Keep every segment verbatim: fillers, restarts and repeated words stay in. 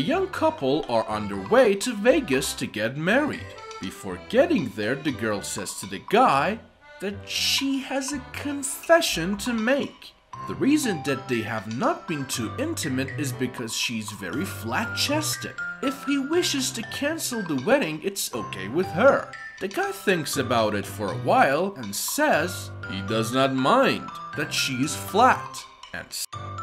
A young couple are on their way to Vegas to get married. Before getting there, the girl says to the guy that she has a confession to make. The reason that they have not been too intimate is because she's very flat-chested. If he wishes to cancel the wedding, it's okay with her. The guy thinks about it for a while and says he does not mind that she is flat, and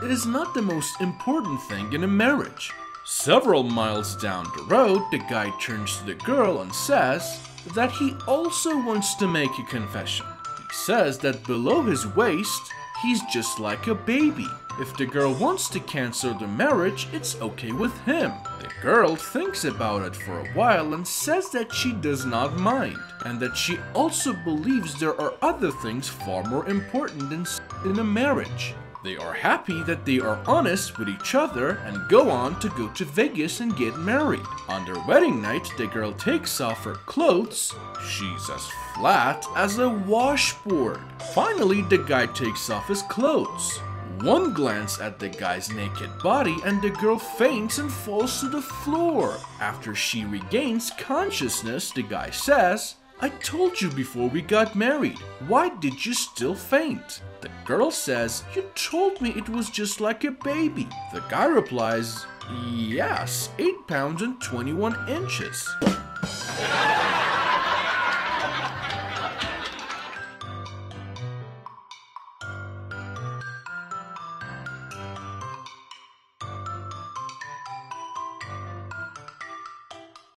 it is not the most important thing in a marriage. Several miles down the road, the guy turns to the girl and says that he also wants to make a confession. He says that below his waist, he's just like a baby. If the girl wants to cancel the marriage, it's okay with him. The girl thinks about it for a while and says that she does not mind, and that she also believes there are other things far more important than in a marriage. They are happy that they are honest with each other and go on to go to Vegas and get married. On their wedding night, the girl takes off her clothes. She's as flat as a washboard. Finally, the guy takes off his clothes. One glance at the guy's naked body and the girl faints and falls to the floor. After she regains consciousness, the guy says, "I told you before we got married. Why did you still faint?" The girl says, "You told me it was just like a baby." The guy replies, "Yes, eight pounds and twenty-one inches."